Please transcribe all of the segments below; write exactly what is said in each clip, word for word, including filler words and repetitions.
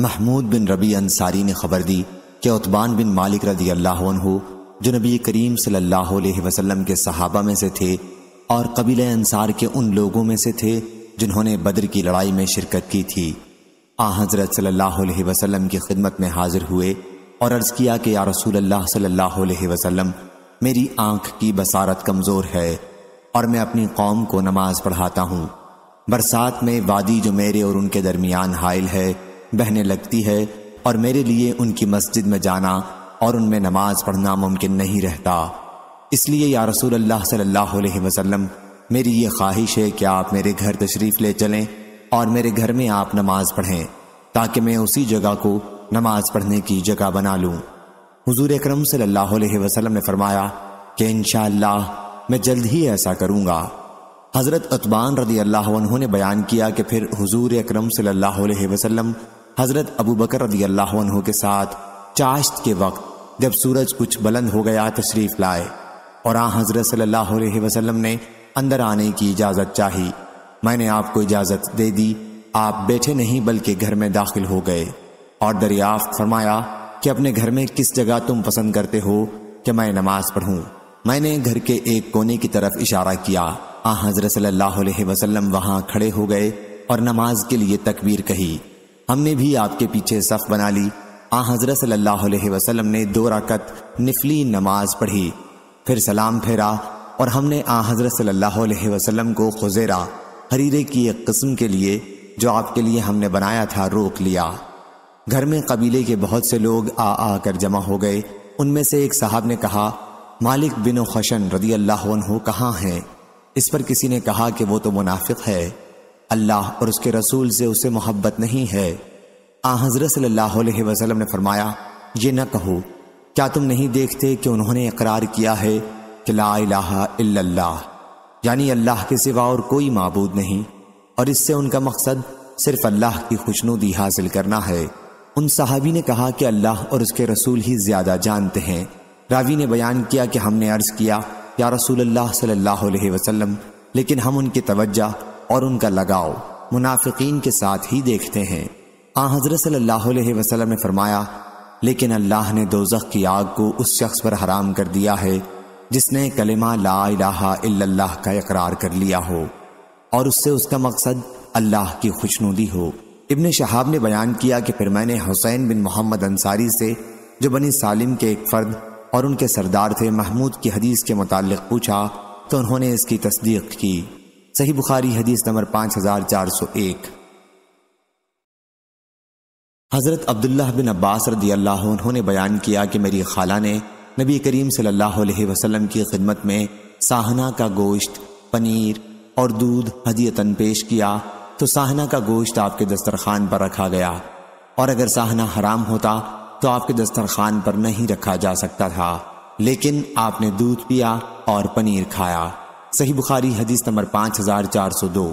महमूद बिन रबी अंसारी ने खबर दी कि उत्बान बिन मालिक रज़ी अल्लाह अन्हु जो नबी करीम सल्लल्लाहु अलैहि वसल्लम के सहाबा में से थे और कबीले अंसार के उन लोगों में से थे जिन्होंने बदर की लड़ाई में शिरकत की थी, आ हज़रत सल्लल्लाहु अलैहि वसल्लम की खिदमत में हाजिर हुए और अर्ज़ किया कि या रसूल अल्लाह सल्लल्लाहु अलैहि वसल्लम, मेरी आँख की बसारत कमज़ोर है और मैं अपनी कौम को नमाज पढ़ाता हूँ। बरसात में वादी जो मेरे और उनके दरमियान हाइल है बहने लगती है और मेरे लिए उनकी मस्जिद में जाना और उनमें नमाज पढ़ना मुमकिन नहीं रहता। इसलिए या रसूल अल्लाह सल्लल्लाहु अलैहि वसल्लम, मेरी ये ख्वाहिश है कि आप मेरे घर तशरीफ़ ले चलें और मेरे घर में आप नमाज पढ़ें ताकि मैं उसी जगह को नमाज पढ़ने की जगह बना लूँ। हुजूर अकरम सल्लल्लाहु अलैहि वसल्लम ने फरमाया कि इंशाअल्लाह मैं जल्द ही ऐसा करूँगा। हज़रत अतबान रज़ी अल्लाह अन्हु ने बयान किया कि फिर हुजूर अकरम सल्लल्लाहु अलैहि वसल्लम हज़रत अबू बकर रज़ी अल्लाह अन्हु के साथ चाश्त के वक्त जब सूरज कुछ बुलंद हो गया तशरीफ़ लाए और आ हज़रत सल्लल्लाहु अलैहि वसल्लम ने अंदर आने की इजाज़त चाही। मैंने आपको इजाज़त दे दी, आप बैठे नहीं बल्कि घर में दाखिल हो गए और दरियाफ्त फरमाया कि अपने घर में किस जगह तुम पसंद करते हो कि मैं नमाज पढ़ूँ। मैंने घर के एक कोने की तरफ इशारा किया, आ हज़रत सल्लल्लाहु अलैहि वसल्लम वहाँ खड़े हो गए और नमाज के लिए तकबीर कही। हमने भी आपके पीछे सफ बना ली। आ हज़रत सल्लल्लाहु अलैहि वसल्लम ने दो रकत नफली नमाज पढ़ी, फिर सलाम फेरा और हमने आ हज़रत सल्लल्लाहु अलैहि वसल्लम को खुज़ेरा हरीरे की एक किस्म के लिए जो आपके लिए हमने बनाया था रोक लिया। घर में कबीले के बहुत से लोग आ आकर जमा हो गए। उनमें से एक साहब ने कहा, मालिक बिनु खशन रज़ी अल्लाह अन्हु कहाँ हैं? इस पर किसी ने कहा कि वो तो मुनाफिक है, अल्लाह और उसके रसूल से उसे मोहब्बत नहीं है। आ हज़रत सल्लल्लाहु अलैहि वसल्लम ने फरमाया, ये न कहो, क्या तुम नहीं देखते कि उन्होंने इकरार किया है कि ला इलाहा इल्लल्लाह, यानी अल्लाह के सिवा और कोई माबूद नहीं, और इससे उनका मकसद सिर्फ अल्लाह की खुशनुदी हासिल करना है। उन सहाबी ने कहा कि अल्लाह और उसके रसूल ही ज़्यादा जानते हैं। रावी ने बयान किया कि हमने अर्ज़ किया, या रसूल अल्लाह सल्लल्लाहु अलैहि वसल्लम, लेकिन हम उनकी तवज्जो और उनका लगाव मुनाफिकीन के साथ ही देखते हैं। आ हज़रत सल्लल्लाहु अलैहि वसल्लम ने फरमाया, लेकिन अल्लाह ने दोज़ख की आग को उस शख्स पर हराम कर दिया है जिसने कलिमा ला इलाहा इल्लल्लाह का इकरार कर लिया हो और उससे उसका मकसद अल्लाह की खुशनुदी हो। इब्न शहाब ने बयान किया कि फिर मैंने हुसैन बिन मोहम्मद अंसारी से, जो बनी सालिम के एक फ़र्द और उनके सरदार थे, महमूद की हदीस के मुतालिक पूछा तो उन्होंने इसकी तस्दीक की। सही बुखारी हदीस नंबर पाँच हज़ार चार सौ एक। हज़रत अब्दुल्लाह बिन अब्बास रज़ी अल्लाह अन्हु ने बयान किया कि मेरी खाला ने नबी करीम सल्लल्लाहु अलैहि वसल्लम की खिदमत में साहना का गोश्त, पनीर और दूध हदियतन पेश किया तो साहना का गोश्त आपके दस्तरखान पर रखा गया, और अगर साहना हराम होता तो आपके दस्तरखान पर नहीं रखा जा सकता था, लेकिन आपने दूध पिया और पनीर खाया। सही बुखारी हदीस नंबर पाँच हज़ार चार सौ दो।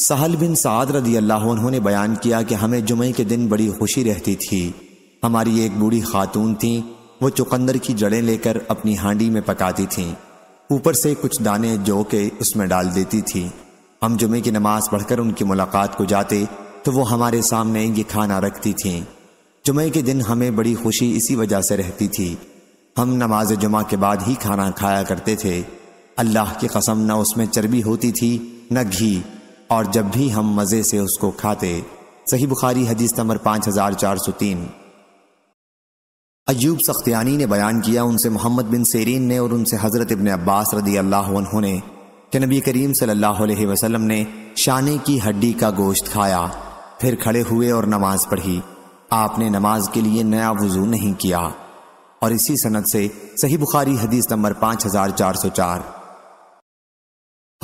सहल बिन साद रज़ी अल्लाह अन्हु ने बयान किया कि हमें जुमे के दिन बड़ी खुशी रहती थी। हमारी एक बूढ़ी खातून थी, वो चुकंदर की जड़ें लेकर अपनी हांडी में पकाती थीं, ऊपर से कुछ दाने जो के उसमें डाल देती थी। हम जुमे की नमाज पढ़कर उनकी मुलाकात को जाते तो वो हमारे सामने ये खाना रखती थीं। जुमे के दिन हमें बड़ी खुशी इसी वजह से रहती थी। हम नमाज जुमा के बाद ही खाना खाया करते थे। अल्लाह की कसम, न उसमें चर्बी होती थी न घी, और जब भी हम मज़े से उसको खाते। सही बुखारी हदीस नंबर पाँच हज़ार चार सौ तीन। अयूब सख्तियानी ने बयान किया, उनसे मोहम्मद बिन सेरिन ने और उनसे हज़रत इब्न अब्बास रज़ी अल्लाह अन्हु ने कि नबी करीम सल्लल्लाहु अलैहि वसल्लम ने शाने की हड्डी का गोश्त खाया, फिर खड़े हुए और नमाज पढ़ी। आपने नमाज के लिए नया वज़ू नहीं किया। और इसी सनद से सही बुखारी हदीस नंबर पाँच हज़ार चार सौ चार।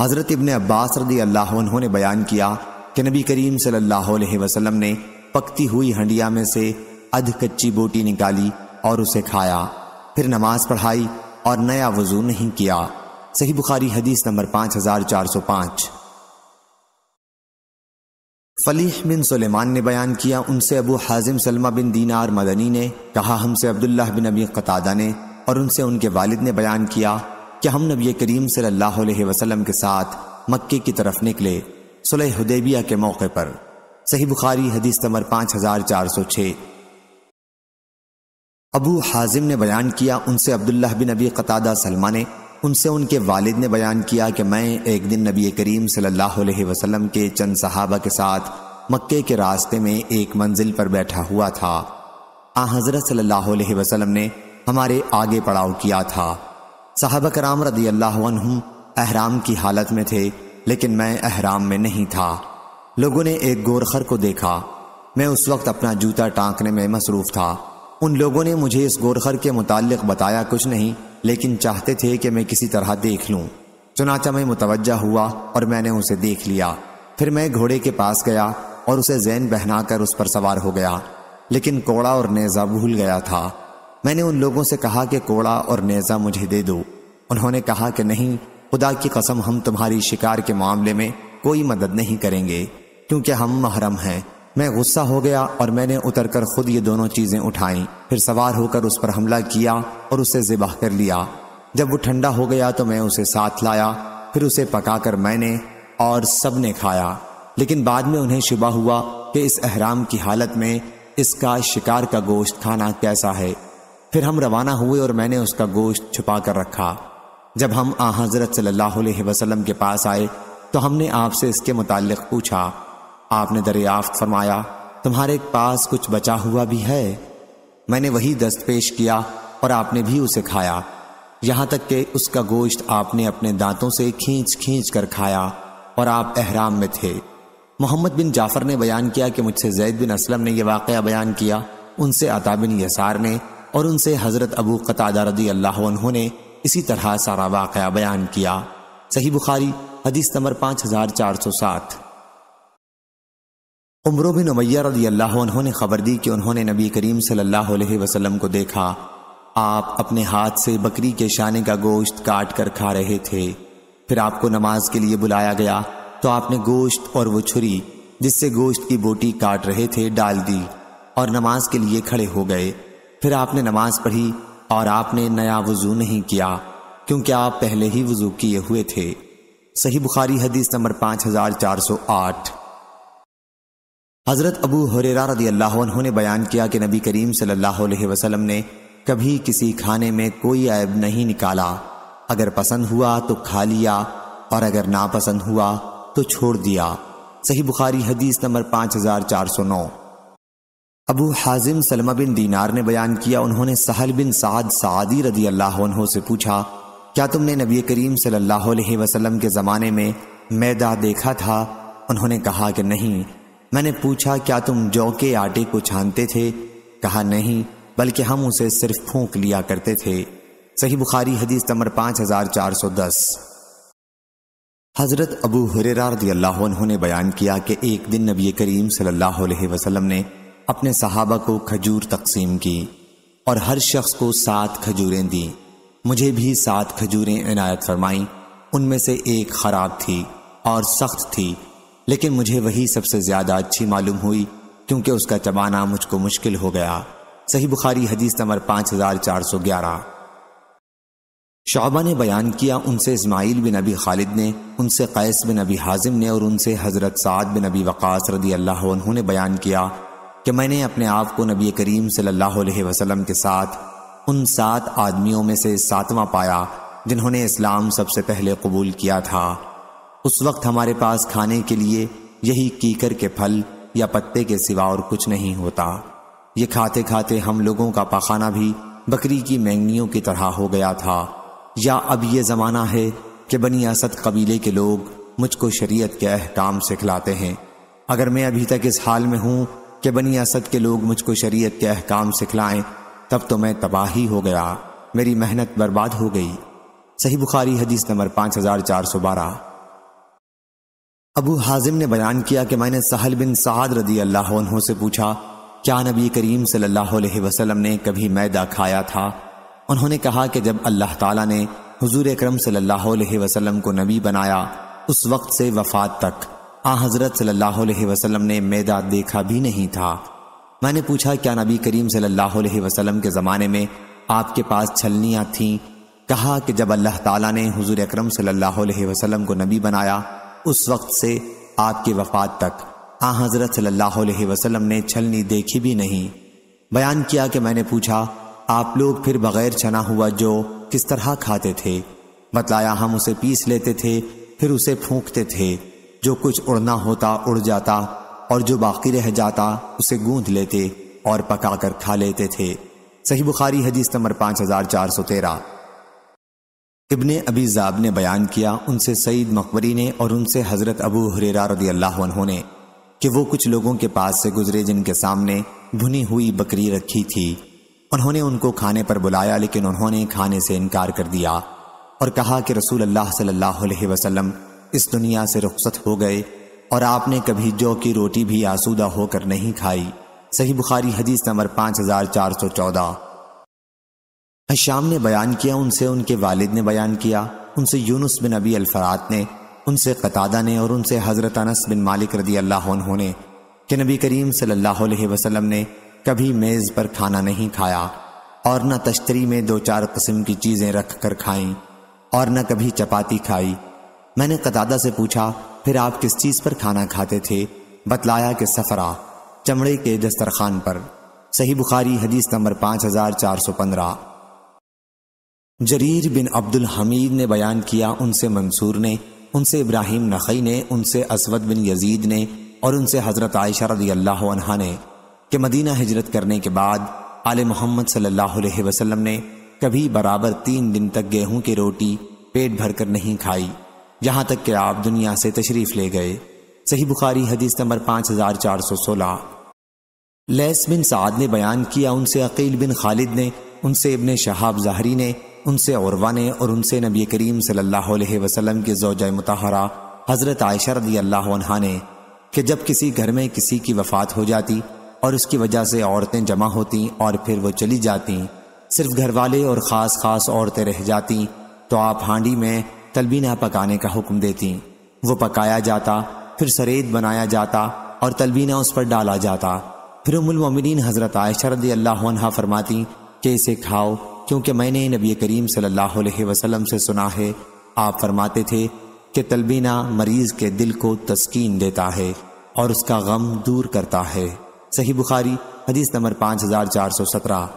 हज़रत इब्न अब्बास रज़ी अल्लाह अन्हु ने बयान किया कि नबी करीम सल्लल्लाहु अलैहि वसल्लम ने पकती हुई हंडिया में से अध कच्ची बोटी निकाली और उसे खाया, फिर नमाज पढ़ाई और नया वज़ू नहीं किया। सही बुखारी हदीस नंबर पाँच हज़ार चार सौ पाँच। फलीह बिन सलमान ने बयान किया, उनसे Abu Hazim Salama bin Dinar Madani ने कहा, हमसे अब्दुल्लाह बिन अबी क़तादा ने और उनसे उनके वालिद ने बयान किया कि हम नबी करीम सल्लल्लाहु अलैहि वसल्लम के साथ मक्के की तरफ निकले सुलह हुदैबिया के मौके पर। सही बुखारी हदीस नंबर पाँच हज़ार चार सौ छः। अबू हाज़िम ने बयान किया, उनसे अब्दुल्लाह बिन अबी क़तादा सलमा ने, उनसे उनके वालिद ने बयान किया कि मैं एक दिन नबी करीम सल्लल्लाहु अलैहि वसल्लम के चंद सहाबा के साथ मक्के के रास्ते में एक मंजिल पर बैठा हुआ था। आ हज़रत सल्लल्लाहु अलैहि वसल्लम ने हमारे आगे पड़ाव किया था। सहाबा कराम रदियल्लाहु अन्हुम अहराम की हालत में थे, लेकिन मैं अहराम में नहीं था। लोगों ने एक गोरखर को देखा। मैं उस वक्त अपना जूता टाँकने में मसरूफ़ था। उन लोगों ने मुझे इस गोरखर के मुतालिक बताया कुछ नहीं, लेकिन चाहते थे कि मैं किसी तरह देख लूँ। चुनाचा मैं मुतवज्जा हुआ और मैंने उसे देख लिया। फिर मैं घोड़े के पास गया और उसे ज़ैन पहनाकर उस पर सवार हो गया, लेकिन कोड़ा और नेज़ा भूल गया था। मैंने उन लोगों से कहा कि कोड़ा और नेज़ा मुझे दे दो। उन्होंने कहा कि नहीं, खुदा की कसम हम तुम्हारी शिकार के मामले में कोई मदद नहीं करेंगे, क्योंकि हम महरम हैं। मैं गुस्सा हो गया और मैंने उतरकर खुद ये दोनों चीज़ें उठाईं, फिर सवार होकर उस पर हमला किया और उसे ज़िबाह कर लिया। जब वो ठंडा हो गया तो मैं उसे साथ लाया, फिर उसे पकाकर मैंने और सब ने खाया। लेकिन बाद में उन्हें शुबा हुआ कि इस अहराम की हालत में इसका शिकार का गोश्त खाना कैसा है। फिर हम रवाना हुए और मैंने उसका गोश्त छुपा कर रखा। जब हम आ हज़रत सल्लल्लाहु अलैहि वसल्लम के पास आए तो हमने आपसे इसके मुतालिक पूछा। आपने दरियाफ्त फरमाया, तुम्हारे पास कुछ बचा हुआ भी है? मैंने वही दस्त पेश किया और आपने भी उसे खाया, यहाँ तक कि उसका गोश्त आपने अपने दांतों से खींच खींच कर खाया, और आप अहराम में थे। मोहम्मद बिन जाफ़र ने बयान किया कि मुझसे ज़ैद बिन असलम ने यह वाक़या बयान किया, उनसे अता बिन यसार ने, और उनसे हज़रत अबू क़तादा रदी अल्लाहु अन्हु ने इसी तरह सारा वाक़या बयान किया। सही बुखारी हदीस नंबर पाँच हज़ार चार सौ सात। उमर बिन अमिया रदी अल्लाहु अन्हु ने खबर दी कि उन्होंने नबी करीम सल्लल्लाहु अलैहि वसल्लम को देखा, आप अपने हाथ से बकरी के शाने का गोश्त काट कर खा रहे थे। फिर आपको नमाज के लिए बुलाया गया तो आपने गोश्त और वो छुरी जिससे गोश्त की बोटी काट रहे थे डाल दी और नमाज के लिए खड़े हो गए। फिर आपने नमाज पढ़ी और आपने नया वज़ू नहीं किया, क्योंकि आप पहले ही वज़ू किए हुए थे। सही बुखारी हदीस नंबर पाँच हज़ार चार सौ आठ। हज़रत अबू हरेरा रदियल्लाहु अन्हु ने बयान किया कि नबी करीम सल्लल्लाहु अलैहि वसल्लम ने कभी किसी खाने में कोई ऐब नहीं निकाला। अगर पसंद हुआ तो खा लिया और अगर नापसंद हुआ तो छोड़ दिया। सही बुखारी हदीस नंबर पाँच हज़ार चार सौ नौ। Abu Hazim Salama bin Dinar ने बयान किया, उन्होंने सहल बिन साद सादी रदी अल्लाह अन्हो से पूछा, क्या तुमने नबी करीम सल्लल्लाहु अलैहि वसल्लम के ज़माने में मैदा देखा था? उन्होंने कहा कि नहीं। मैंने पूछा, क्या तुम जौ के आटे को छानते थे? कहा नहीं, बल्कि हम उसे सिर्फ फूंक लिया करते थे। सही बुखारी हदीस नंबर पाँच हज़ार चार सौ दस। हज़रत अबू हुरैरा रदियल्लाहु अन्हु ने बयान किया कि एक दिन नबी करीम सल्लल्लाहु अलैहि वसल्लम ने अपने सहाबा को खजूर तकसीम की और हर शख्स को सात खजूरें दी। मुझे भी सात खजूरें इनायत फरमाईं। उनमें से एक ख़राब थी और सख्त थी, लेकिन मुझे वही सबसे ज़्यादा अच्छी मालूम हुई, क्योंकि उसका चबाना मुझको मुश्किल हो गया। सही बुखारी हदीस नंबर पाँच हज़ार चार सौ ग्यारह। शोबा ने बयान किया, उनसे इसमाइल बिन नबी खालिद ने, उनसे कैस बिन नबी हाजिम ने, और उनसे हज़रत साद बिन नबी वक़ास रदियल्लाहु अन्हु ने बयान किया कि मैंने अपने आप को नबी करीम सल्लल्लाहु अलैहि वसल्लम के साथ उन सात आदमियों में से सातवां पाया जिन्होंने इस्लाम सबसे पहले कबूल किया था। उस वक्त हमारे पास खाने के लिए यही कीकर के फल या पत्ते के सिवा और कुछ नहीं होता। ये खाते खाते हम लोगों का पाखाना भी बकरी की मेंगनियों की तरह हो गया था। या अब ये ज़माना है कि बनी असद कबीले के लोग मुझको शरीयत के अहकाम सिखलाते हैं। अगर मैं अभी तक इस हाल में हूँ कि बनी असद के लोग मुझको शरीयत के अहकाम सिखलाएं, तब तो मैं तबाही हो गया, मेरी मेहनत बर्बाद हो गई। सही बुखारी हदीस नंबर पाँच हज़ार चार सौ बारह। अबू हाज़िम ने बयान किया कि मैंने सहल बिन साद रदी अल्लाहु अन्हु से पूछा, क्या नबी करीम सल्लल्लाहु अलैहि वसल्लम ने कभी मैदा खाया था? उन्होंने कहा कि जब अल्लाह ताला ने हुजूर अकरम सल्लल्लाहु अलैहि वसल्लम को नबी बनाया, उस वक्त से वफात तक आ हज़रत सल्लल्लाहु अलैहि वसल्लम ने मैदा देखा भी नहीं था। मैंने पूछा, क्या नबी करीम सल्लल्लाहु अलैहि वसल्लम के ज़माने में आपके पास छलनियाँ थीं? कहा कि जब अल्लाह ताला ने हुजूर अकरम सल्लल्लाहु अलैहि वसल्लम को नबी बनाया, उस वक्त से आपके वफ़ात तक आ हज़रत सल्लल्लाहु अलैहि वसल्लम ने छलनी देखी भी नहीं। बयान किया कि मैंने पूछा आप लोग फिर बग़ैर छना हुआ जो किस तरह खाते थे? बतलाया हम उसे पीस लेते थे फिर उसे फूंकते थे, जो कुछ उड़ना होता उड़ जाता और जो बाकी रह जाता उसे गूंध लेते और पकाकर खा लेते थे। सही बुखारी हदीस नंबर पाँच हज़ार चार सौ तेरह। इब्न अबी ज़ाब ने बयान किया उनसे सईद मकबरी ने और उनसे हज़रत अबू हरेरा रज़ियल्लाहु अन्हु ने कि वो कुछ लोगों के पास से गुजरे जिनके सामने भुनी हुई बकरी रखी थी। उन्होंने उनको खाने पर बुलाया लेकिन उन्होंने खाने से इनकार कर दिया और कहा कि रसूल अल्लाह सल्लल्लाहु अलैहि वसल्लम इस दुनिया से रुखसत हो गए और आपने कभी जौ की रोटी भी आसूदा होकर नहीं खाई। सही बुखारी हदीस नंबर पाँच हज़ार चार सौ चौदह। हशाम ने बयान किया उनसे, उनके वालिद ने बयान किया उनसे, यूनुस बिन अबी अल-फरात ने, उनसे कतादा ने और उनसे हज़रत अनस बिन मालिक रज़ियल्लाहु अन्हु ने कि नबी करीम सल्लल्लाहु अलैहि वसल्लम ने कभी मेज़ पर खाना नहीं खाया और न तश्तरी में दो चार किस्म की चीज़ें रख कर खाई और न कभी चपाती खाई। मैंने कतादा से पूछा फिर आप किस चीज़ पर खाना खाते थे? बतलाया कि सफ़रा, चमड़े के दस्तरखान पर। सही बुखारी हदीस नंबर पाँच हज़ार चार सौ पंद्रह। जरीर बिन अब्दुल हमीद ने बयान किया उनसे मंसूर ने, उनसे इब्राहिम नखई ने, उनसे असवद बिन यजीद ने और उनसे हज़रत आयशा रज़ियल्लाहु अन्हा ने कि मदीना हिजरत करने के बाद आले मोहम्मद सल्लल्लाहु अलैहि वसल्लम ने कभी बराबर तीन दिन तक गेहूं की रोटी पेट भरकर नहीं खाई, यहाँ तक कि आप दुनिया से तशरीफ़ ले गए। सही बुखारी हदीस नंबर पाँच हज़ार चार सौ सोलह। लैस बिन साद ने बयान किया उनसे अकील बिन खालिद ने, उनसे इब्न शहाब ज़ाहरी ने, उनसे उरवा ने और उनसे नबी करीम सल्लल्लाहु अलैहि वसल्लम की ज़ौजा मुतहरा हज़रत आयशा रज़ियल्लाहु अन्हा ने कि जब किसी घर में किसी की वफ़ात हो जाती और उसकी वजह से औरतें जमा होती और फिर वो चली जाती, सिर्फ घर वाले और ख़ास ख़ास औरतें रह जाती, तो आप हांडी में तलबीना पकाने का हुक्म देती। वो पकाया जाता, फिर सरेद बनाया जाता और तलबीना उस पर डाला जाता। फिर उम्मुल मोमिनीन हज़रत आयशा रज़ियल्लाहु अन्हा फरमाती कि इसे खाओ क्योंकि मैंने नबी करीम सल्लल्लाहु अलैहि वसल्लम से सुना है आप फरमाते थे कि तलबीना मरीज़ के दिल को तस्कीन देता है और उसका गम दूर करता है। सही बुखारी हदीस नंबर पाँच हज़ार चार सौ सत्रह।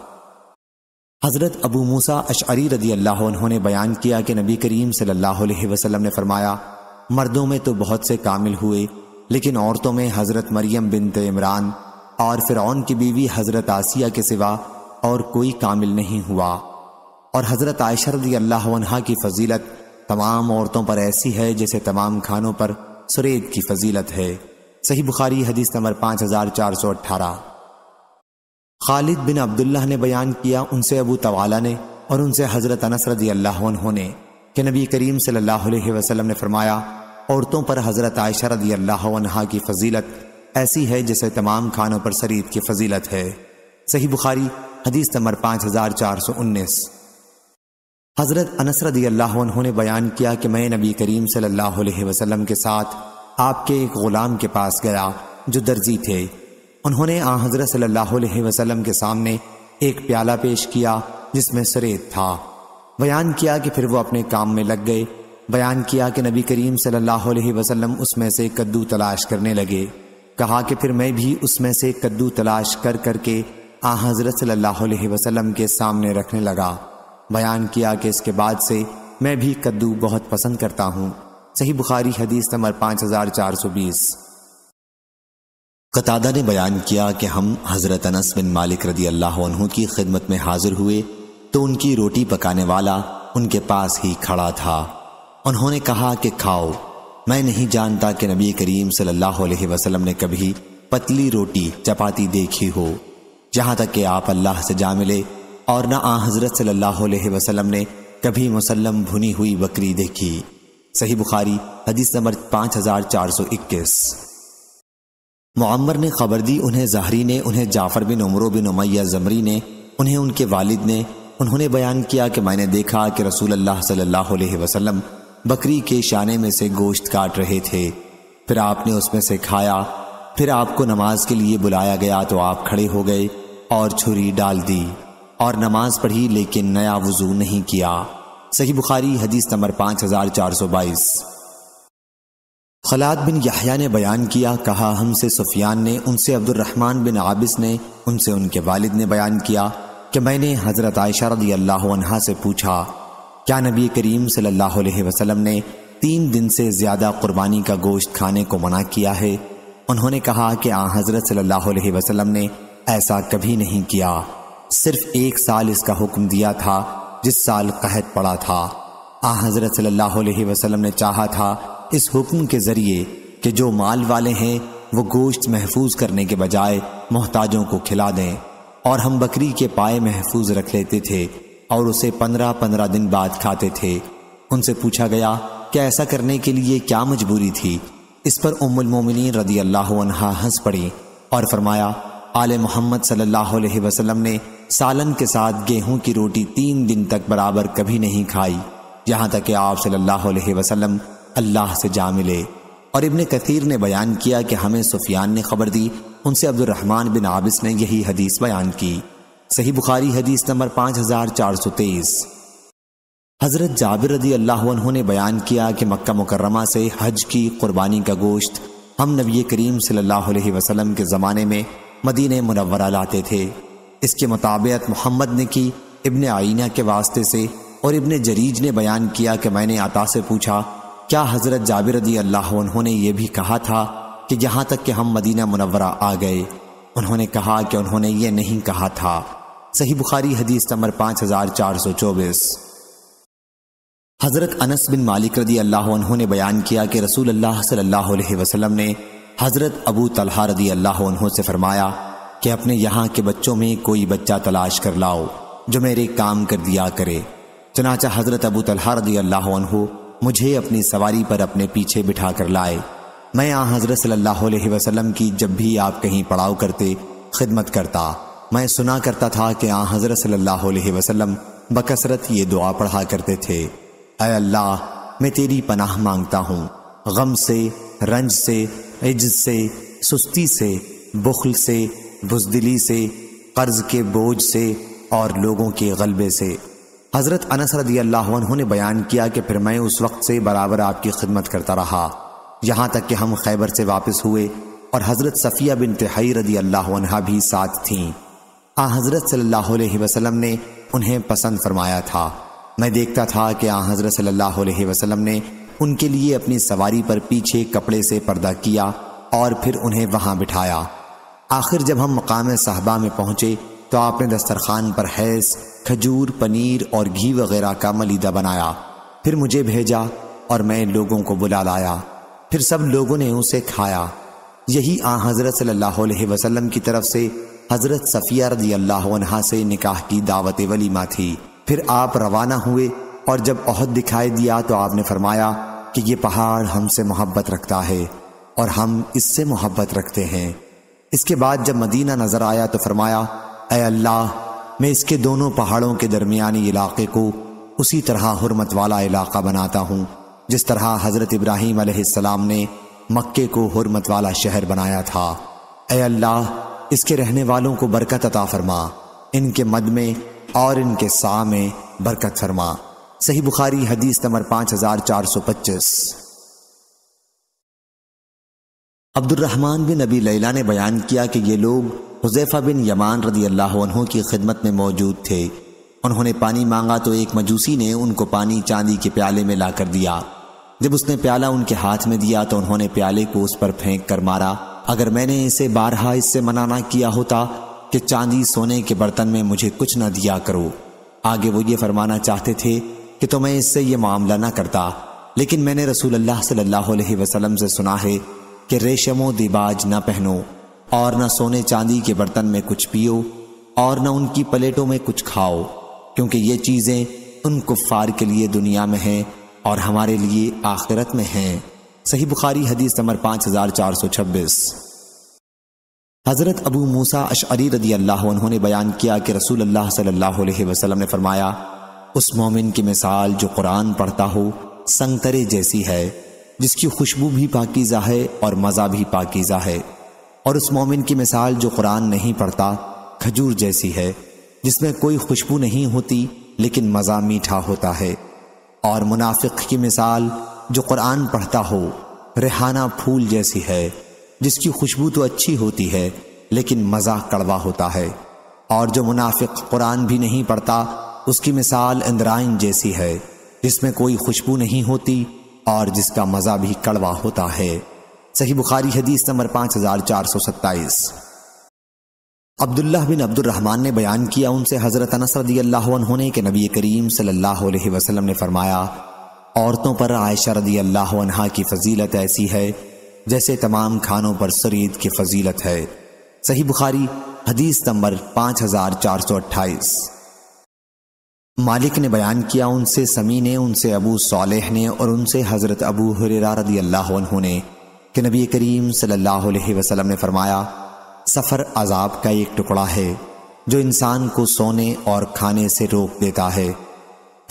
हज़रत अबू मूसा अशअरी रज़ियल्लाहु अन्हु ने बयान किया कि नबी करीम सल्लल्लाहु अलैहि वसल्लम ने फरमाया मर्दों में तो बहुत से कामिल हुए लेकिन औरतों में हज़रत मरियम बिनत इमरान और फ़िरौन की बीवी हज़रत आसिया के सिवा और कोई कामिल नहीं हुआ। और हज़रत आयशा रज़ियल्लाहु अन्हा की फजीलत तमाम औरतों पर ऐसी है जैसे तमाम खानों पर सुरेद की फजीलत है। सही बुखारी हदीस नंबर पाँच हज़ार चार सौ अठारह। खालिद बिन अब्दुल्लाह ने बयान किया उनसे अबू तवाला ने और उनसे हज़रत अनस रज़ियल्लाहु अन्हु ने कि नबी करीम सल्लल्लाहु अलैहि वसल्लम ने फरमाया औरतों पर हज़रत आयशा रज़ियल्लाहु अन्हा की फजीलत ऐसी है जैसे तमाम खानों पर सरीद की फजीलत है। सही बुखारी हदीस नंबर पाँच हज़ार चार सौ उन्नीस। हज़रत अनस रज़ियल्लाहु अन्हु ने बयान किया कि मैं नबी करीम सल्लल्लाहु अलैहि वसल्लम के साथ आपके एक ग़ुलाम के पास गया जो दर्जी थे। उन्होंने आ हज़रत सल्लल्लाहु अलैहि वसल्लम के सामने एक प्याला पेश किया जिसमें सरेद था। बयान किया कि फिर वो अपने काम में लग गए। बयान किया कि नबी करीम सल्लल्लाहु अलैहि वसल्लम उसमें से कद्दू तलाश करने लगे। कहा कि फिर मैं भी उसमें से कद्दू तलाश कर करके आ हज़रत सल्लल्लाहु अलैहि वसल्लम के सामने रखने लगा। बयान किया कि इसके बाद से मैं भी कद्दू बहुत पसंद करता हूँ। सही बुखारी हदीस नंबर पाँच हज़ार चार सौ बीस। कतादा ने बयान किया कि हम हज़रत अनस बिन मालिक रज़ियल्लाहु अन्हु की खिदमत में हाजिर हुए तो उनकी रोटी पकाने वाला उनके पास ही खड़ा था। उन्होंने कहा कि खाओ, मैं नहीं जानता कि नबी करीम सल्लल्लाहु अलैहि वसल्लम ने कभी पतली रोटी चपाती देखी हो, जहाँ तक कि आप अल्लाह से जा मिले, और न आ हज़रत सल्लल्लाहु अलैहि वसल्लम ने कभी मुसल्लम भुनी हुई बकरी देखी। सही बुखारी हदीस नंबर पाँच हज़ार चार सौ इक्कीस। मुअम्मर ने खबर दी उन्हें ज़ाहरी ने, उन्हें जाफ़र बिन उमर बिन अमिया ज़मरी ने, उन्हें उनके वालिद ने। उन्होंने बयान किया कि मैंने देखा कि रसूल अल्लाह सल्लल्लाहु अलैहि वसल्लम बकरी के शाने में से गोश्त काट रहे थे, फिर आपने उसमें से खाया, फिर आपको नमाज के लिए बुलाया गया तो आप खड़े हो गए और छुरी डाल दी और नमाज पढ़ी लेकिन नया वजू नहीं किया। सही बुखारी हदीस नंबर पाँच हज़ार चार सौ बाईस। खलाद बिन यहया ने बयान किया, कहा हमसे सुफियान ने, उनसे अब्दुर्रहमान बिन आबिस ने, उनसे उनके वालिद ने बयान किया कि मैंने हज़रत आयशा रज़ियल्लाहु अन्हा से पूछा, क्या नबी करीम सल्लल्लाहु अलैहि वसल्लम ने तीन दिन से ज़्यादा कुर्बानी का गोश्त खाने को मना किया है? उन्होंने कहा कि आ हज़रत सल्लल्लाहु अलैहि वसल्लम ने ऐसा कभी नहीं किया, सिर्फ एक साल इसका हुक्म दिया था जिस साल कहत पड़ा था। आ हज़रत सल्लल्लाहु अलैहि वसल्लम ने चाहा था इस हुक्म के ज़रिए कि जो माल वाले हैं वो गोश्त महफूज करने के बजाय मोहताजों को खिला दें, और हम बकरी के पाए महफूज रख लेते थे और उसे पंद्रह पंद्रह दिन बाद खाते थे। उनसे पूछा गया कि ऐसा करने के लिए क्या मजबूरी थी? इस पर उम्मुल मोमिनीन रदियल्लाहु अन्हा हंस पड़ी और फरमाया, आले मोहम्मद सल्लल्लाहु अलैहि वसल्लम ने सालन के साथ गेहूं की रोटी तीन दिन तक बराबर कभी नहीं खाई, यहाँ तक कि आप सल्लल्लाहु अलैहि वसल्लम अल्लाह से जा मिले। और इब्न कसीर ने बयान किया कि हमें सुफियान ने खबर दी, उनसे अब्दुर्रहमान बिन आबिस ने यही हदीस बयान की। सही बुखारी हदीस नंबर पाँच हज़ार चार सौ तेईस। हज़रत जाबिर रदी अल्लाह अन्हु ने बयान किया कि मक्का मुकर्रमा से हज की कुर्बानी का गोश्त हम नबी करीम सल्लल्लाहु अलैहि वसल्लम के ज़माने में मदीने मुनव्वरा लाते थे। इसके मुताबियत मोहम्मद ने की इब्न आइना के वास्ते से, और इब्न जरीज ने बयान किया कि मैंने अता से पूछा, क्या हज़रत जाबिर रदी अल्लाह अन्हु ने यह भी कहा था कि यहाँ तक कि हम मदीना मुनव्वरा आ गए? उन्होंने कहा कि उन्होंने ये नहीं कहा था। सही बुखारी हदीस नंबर पाँच हज़ार चार सौ चौबीस। हज़रत अनस बिन मालिक रदी अल्लाह अन्हु ने बयान किया कि रसूल अल्लाह सल्लल्लाहु अलैहि वसल्लम ने हज़रत अबू तलहा रदी अल्लाह अन्हु से फरमाया कि अपने यहाँ के बच्चों में कोई बच्चा तलाश कर लाओ जो मेरे काम कर दिया करे। चनाचा हज़रत अबू तलहा रदी अल्लाह अन्हु मुझे अपनी सवारी पर अपने पीछे बिठा कर लाए। मैं आ हज़रत सल्लल्लाहु अलैहि वसल्लम की जब भी आप कहीं पड़ाव करते, खिदमत करता, मैं सुना करता था कि आ हज़रत सल्लल्लाहु अलैहि वसल्लम बकसरत ये दुआ पढ़ा करते थे, ऐ अल्लाह मैं तेरी पनाह मांगता हूँ गम से, रंज से, इज्ज से, सुस्ती से, बुखल से, बुजदिली से, कर्ज के बोझ से और लोगों के गलबे से। हज़रत अनस रदियल्लाहु अन्हु ने बयान किया कि फिर मैं उस वक्त से बराबर आपकी खिदमत करता रहा, यहाँ तक कि हम खैबर से वापस हुए और हज़रत सफ़िया बिन तहई रदियल्लाहु अन्हा भी साथ थीं। आ हज़रत सल्लल्लाहु अलैहि वसल्लम ने उन्हें पसंद फरमाया था। मैं देखता था कि आ हज़रत सल्लल्लाहु अलैहि वसल्लम ने उनके लिए अपनी सवारी पर पीछे कपड़े से पर्दा किया और फिर उन्हें वहाँ बिठाया। आखिर जब हम मकाम साहबा में पहुँचे तो आपने दस्तरखान पर हैस, खजूर, पनीर और घी वगैरह का मलीदा बनाया, फिर मुझे भेजा और मैं लोगों को बुला लाया, फिर सब लोगों ने उसे खाया। यही आ हज़रत सल्लल्लाहु अलैहि वसल्लम की तरफ से हज़रत सफ़िया रज़ियल्लाहु अन्हा से निकाह की दावत वलीमा थी। फिर आप रवाना हुए और जब ओहद दिखाई दिया तो आपने फरमाया कि ये पहाड़ हमसे मोहब्बत रखता है और हम इससे मोहब्बत रखते हैं। इसके बाद जब मदीना नज़र आया तो फरमाया, ऐ अल्लाह मैं इसके दोनों पहाड़ों के दरमियानी इलाक़े को उसी तरह हुरमत वाला इलाक़ा बनाता हूँ जिस तरह हज़रत इब्राहीम अलैहिस्सलाम ने मक्के को हुरमत वाला शहर बनाया था। ऐ अल्लाह इसके रहने वालों को बरकत अता फरमा, इनके मद में और इनके सा में बरकत फरमा। सही बुखारी हदीस नंबर पाँच हज़ार चार सौ पच्चीस। अब्दुर्रहमान बिन अबी लैला ने बयान किया कि ये लोग हुज़ैफ़ा बिन यमान रदियल्लाहु अन्हु की खिदमत में मौजूद थे। उन्होंने पानी मांगा तो एक मजूसी ने उनको पानी चांदी के प्याले में ला कर दिया। जब उसने प्याला उनके हाथ में दिया तो उन्होंने प्याले को उस पर फेंक कर मारा, अगर मैंने इसे बारहा इससे मना ना किया होता कि चांदी सोने के बर्तन में मुझे कुछ ना दिया करो। आगे वो ये फरमाना चाहते थे कि तो मैं इससे ये मामला ना करता, लेकिन मैंने रसूल अल्लाह सल्लल्लाहु अलैहि वसल्लम से सुना है कि रेशमो दिबाज ना पहनो और न सोने चांदी के बर्तन में कुछ पियो और न उनकी प्लेटों में कुछ खाओ, क्योंकि ये चीज़ें उन कुफ़ार के लिए दुनिया में हैं और हमारे लिए आखिरत में हैं। सही बुखारी हदीस नंबर पाँच हज़ार चार सौ छब्बीस। हज़रत अबू मूसा अशअरी रदियल्लाहु अन्हु ने बयान किया कि रसूल अल्लाह सल्लल्लाहु अलैहि वसल्लम ने फरमाया, उस मोमिन की मिसाल जो कुरान पढ़ता हो संगतरे जैसी है जिसकी खुशबू भी पाकीज़ा है और मज़ा भी पाकीज़ा है, और उस मोमिन की मिसाल जो कुरान नहीं पढ़ता खजूर जैसी है जिसमें कोई खुशबू नहीं होती लेकिन मज़ा मीठा होता है, और मुनाफिक की मिसाल जो कुरान पढ़ता हो रेहाना फूल जैसी है जिसकी खुशबू तो अच्छी होती है लेकिन मज़ा कड़वा होता है। और जो मुनाफिक कुरान भी नहीं पढ़ता उसकी मिसाल अंदराइन जैसी है जिसमें कोई खुशबू नहीं होती और जिसका मज़ा भी कड़वा होता है। सही बुखारी हदीस नंबर पाँच हज़ार चार सौ सत्ताईस। अब्दुल्लाह बिन अब्दुर्रहमान ने बयान किया, उनसे हज़रत अनस रज़ियल्लाहु अन्हु ने कि नबी करीम सल्लल्लाहु अलैहि वसल्लम ने फरमाया, औरतों पर आयशा रज़ियल्लाहु अन्हा की फ़जीलत ऐसी है जैसे तमाम खानों पर सरीद की फ़जीलत है। सही बुखारी हदीस नंबर पाँच हज़ार चार सौ अट्ठाईस। मालिक ने बयान किया, उनसे समी ने, उनसे अबू सालेह ने और उनसे हज़रत अबू हरेरा रज़ियल्लाहु अन्हु ने कि नबी करीम सल्लल्लाहु अलैहि वसल्लम ने फरमाया, सफ़र अज़ाब का एक टुकड़ा है जो इंसान को सोने और खाने से रोक देता है।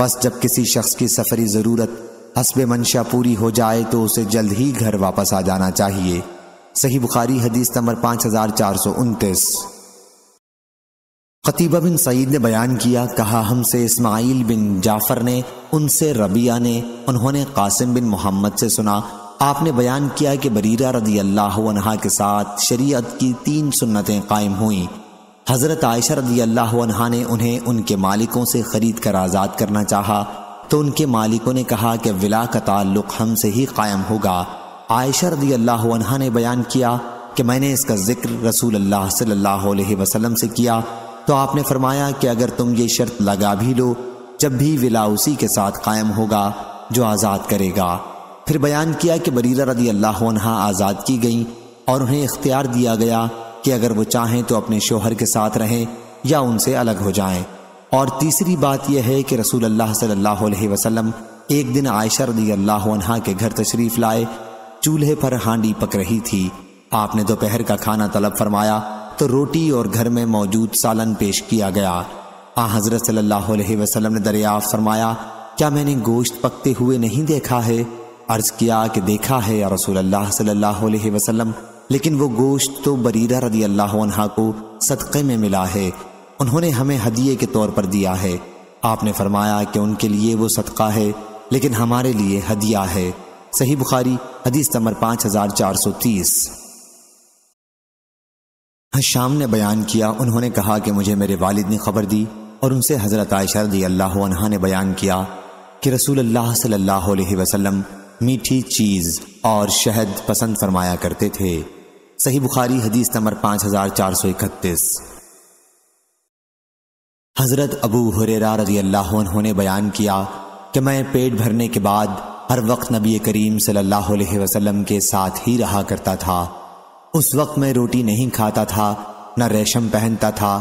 बस जब किसी शख्स की सफ़री ज़रूरत हस्बे मंशा पूरी हो जाए तो उसे जल्द ही घर वापस आ जाना चाहिए। सही बुखारी हदीस नंबर पाँच हज़ार चार सौ उनतीस। क़तीबा बिन सईद ने बयान किया, कहा हमसे इसमाइल बिन जाफ़र ने, उनसे रबिया ने, उन्होंने कासिम बिन मोहम्मद से सुना, आपने बयान किया कि बरीरा रज़ियल्लाहु अन्हा के साथ शरीयत की तीन सुन्नतें कायम हुईं। हज़रत आयशा रज़ियल्लाहु अन्हा ने उन्हें उनके मालिकों से ख़रीद कर आज़ाद करना चाहा तो उनके मालिकों ने कहा कि विला का ताल्लुक़ हमसे ही कायम होगा। आयशा रज़ियल्लाहु अन्हा ने बयान किया कि मैंने इसका ज़िक्र रसूलुल्लाह सल्लल्लाहु अलैहि वसल्लम से किया तो आपने फरमाया कि अगर तुम ये शर्त लगा भी लो जब भी विला उसी के साथ कायम होगा जो आज़ाद करेगा। फिर बयान किया कि बरीरा रज़ियल्लाहु अन्हा आज़ाद की गईं और उन्हें इख्तियार दिया गया कि अगर वो चाहें तो अपने शोहर के साथ रहें या उनसे अलग हो जाएं। और तीसरी बात यह है कि रसूलुल्लाह सल्लल्लाहु अलैहि वसल्लम एक दिन आयशा रज़ियल्लाहु अन्हा के घर तशरीफ़ लाए, चूल्हे पर हांडी पक रही थी। आपने दोपहर का खाना तलब फरमाया तो रोटी और घर में मौजूद सालन पेश किया गया। आ हज़रत सल्लल्लाहु अलैहि वसल्लम ने दरियाफ़त फरमाया, क्या मैंने गोश्त पकते हुए नहीं देखा है? अर्ज़ किया कि देखा है या रसूलल्लाह सल्लल्लाहु अलैहि वसल्लम, लेकिन वो गोश्त तो बरीरा रज़ियल्लाहु अन्हा को सदक़े में मिला है, उन्होंने हमें हदिये के तौर पर दिया है। आपने फरमाया कि उनके लिए वो सदक़ा है लेकिन हमारे लिए हदिया है। सही बुखारी हदीस नंबर पाँच हज़ार चार सौ तीस। हशाम ने बयान किया, उन्होंने कहा कि मुझे मेरे वालिद ने ख़बर दी और उनसे हज़रत आयशा रज़ियल्लाहु अन्हा ने बयान किया कि रसूलल्लाह सल्लल्लाहु अलैहि वसल्लम मीठी चीज़ और शहद पसंद फरमाया करते थे। सही बुखारी हदीस नंबर पाँच हज़ार चार सौ इकतीस। हज़रत अबू हुरैरा रज़ियल्लाहु अन्हु ने बयान किया कि मैं पेट भरने के बाद हर वक्त नबी करीम सल्लल्लाहु अलैहि वसल्लम के साथ ही रहा करता था। उस वक्त मैं रोटी नहीं खाता था, न रेशम पहनता था,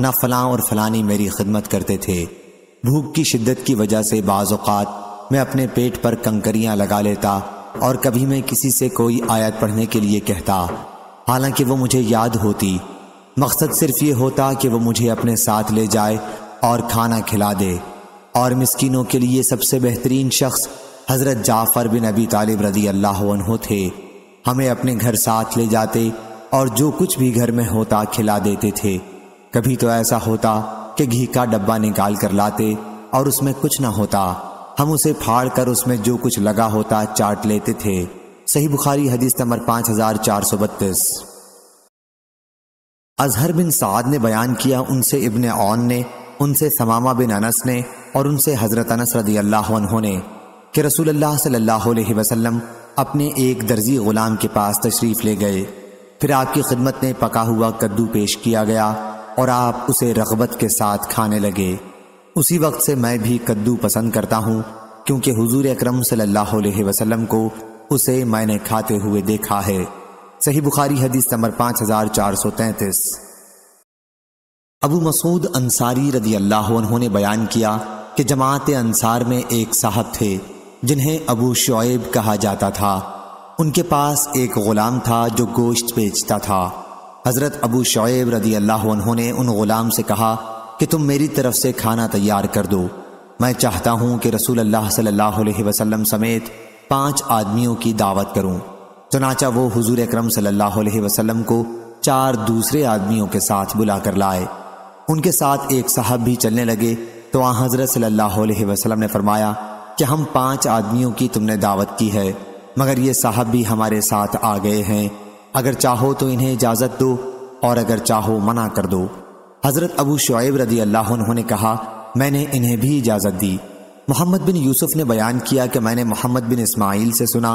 न फलां और फलानी मेरी खिदमत करते थे। भूख की शिद्दत की वजह से बाज़ औक़ात मैं अपने पेट पर कंकरियां लगा लेता और कभी मैं किसी से कोई आयत पढ़ने के लिए कहता, हालांकि वो मुझे याद होती। मकसद सिर्फ ये होता कि वो मुझे अपने साथ ले जाए और खाना खिला दे। और मिस्किनों के लिए सबसे बेहतरीन शख्स हज़रत जाफ़र बिन अबी तालिब रज़ियल्लाहु अन्हु थे। हमें अपने घर साथ ले जाते और जो कुछ भी घर में होता खिला देते थे। कभी तो ऐसा होता कि घी का डब्बा निकाल कर लाते और उसमें कुछ ना होता, हम उसे फाड़ कर उसमें जो कुछ लगा होता चाट लेते थे। सही बुखारी हदीस नंबर पाँच हज़ार चार सौ बत्तीस। अजहर बिन साद ने बयान किया, उनसे इब्न औन ने, उनसे समामा बिन अनस ने और उनसे हज़रत अनस रज़ियल्लाहु अन्हु ने कि रसूलुल्लाह सल्लल्लाहु अलैहि वसल्लम अपने एक दर्जी ग़ुलाम के पास तशरीफ़ ले गए। फिर आपकी खिदमत में पका हुआ कद्दू पेश किया गया और आप उसे रग़बत के साथ खाने लगे। उसी वक्त से मैं भी कद्दू पसंद करता हूँ क्योंकि हुजूर अकरम सल्लल्लाहु अलैहि वसल्लम को उसे मैंने खाते हुए देखा है। सही बुखारी हदीस नंबर पाँच हज़ार चार सौ तैंतीस। अबू मसूद अंसारी रज़ियल्लाहु अन्हु ने बयान किया कि जमात अंसार में एक साहब थे जिन्हें अबू शुएब कहा जाता था। उनके पास एक ग़ुलाम था जो गोश्त बेचता था। हज़रत अबू शुएब रज़ियल्लाहु अन्हु ने उन ग़ुलाम से कहा कि तुम मेरी तरफ से खाना तैयार कर दो, मैं चाहता हूँ कि रसूलुल्लाह सल्लल्लाहु अलैहि वसल्लम समेत पाँच आदमियों की दावत करूँ। चुनांचा वो हुजूर अकरम सल्लल्लाहु अलैहि वसल्लम को चार दूसरे आदमियों के साथ बुला कर लाए। उनके साथ एक साहब भी चलने लगे तो आ हज़रत सल्लल्लाहु अलैहि वसल्लम ने फरमाया कि हम पाँच आदमियों की तुमने दावत की है, मगर ये साहब भी हमारे साथ आ गए हैं, अगर चाहो तो इन्हें इजाज़त दो और अगर चाहो मना कर दो। हज़रत अबू शुएब रज़ी अल्लाह अन्हु ने कहा, मैंने इन्हें भी इजाज़त दी। मोहम्मद बिन यूसुफ़ ने बयान किया कि मैंने मोहम्मद बिन इस्माइल से सुना,